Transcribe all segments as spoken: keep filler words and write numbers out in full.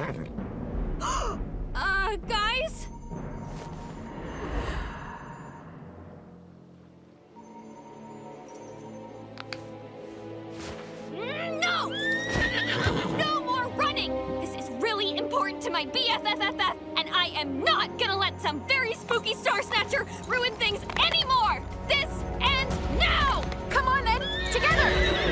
Uh, guys? No! No more running! This is really important to my B F F F F, and I am not gonna let some very spooky Star Snatcher ruin things anymore! This ends now! Come on, then! Together!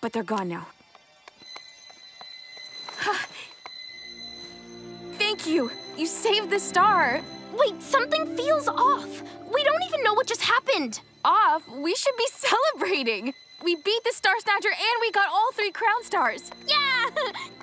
But they're gone now. Huh. Thank you. You saved the star. Wait, something feels off. We don't even know what just happened. Off? We should be celebrating. We beat the Star Snatcher and we got all three crown stars. Yeah!